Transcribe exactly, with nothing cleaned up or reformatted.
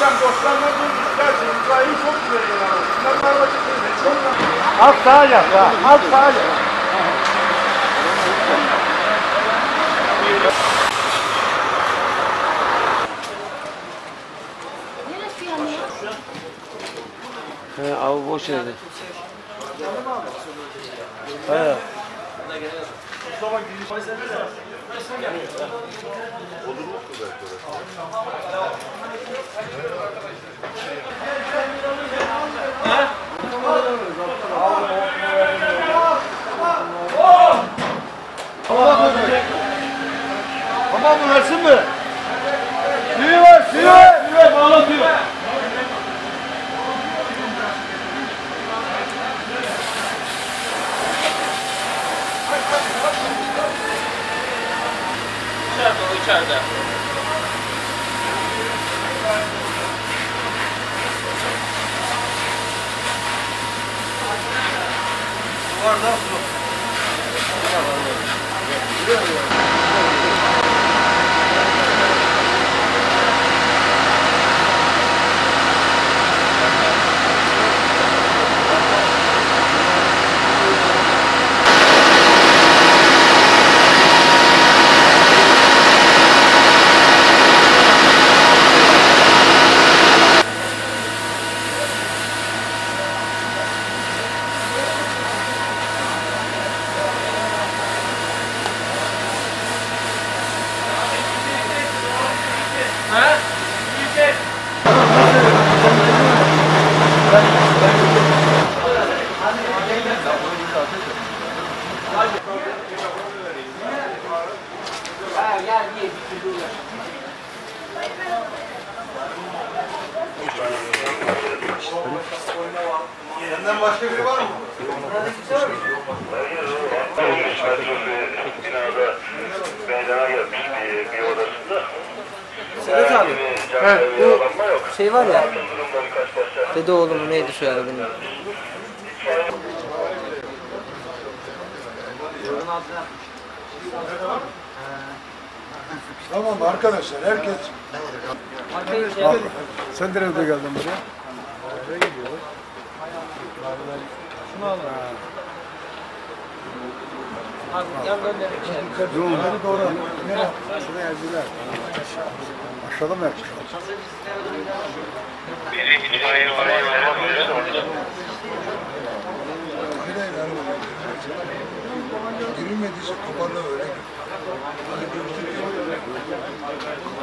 Akşam dostlarla durduklarca imzayı çok veriyorlar. Bunlar da çok veriyorlar. Az sağa yap ya, az sağa yap. Neresi yanıyor? He abi boş yerde. He. Mustafa giriş. Olur mu bu kadar? Tamam mı? Versin mi? Suyu ver, suyu ver. Suyu ver, bağlatıyor. İçeride o, içeride. Duvardan su. Duvardan su. Senden başka biri var mı? Burada kimse var mı? Bir binada meydana gelmiş bir odasında. Sedat abi, bu şey var ya, dede oğlumu neydi şu yerde benim? Tamam arkadaşlar, herkes. Sen nereden geldin buraya? Buraya gidiyoruz. Şunu al. Abi yan gönderin içeri. Doğru, doğru. Nereye? Şuraya erdiler. Aşağıda mı yapmışlar? Benim itfaiye var. Girilmediyse kapanla öyle. Hadi götürüyor.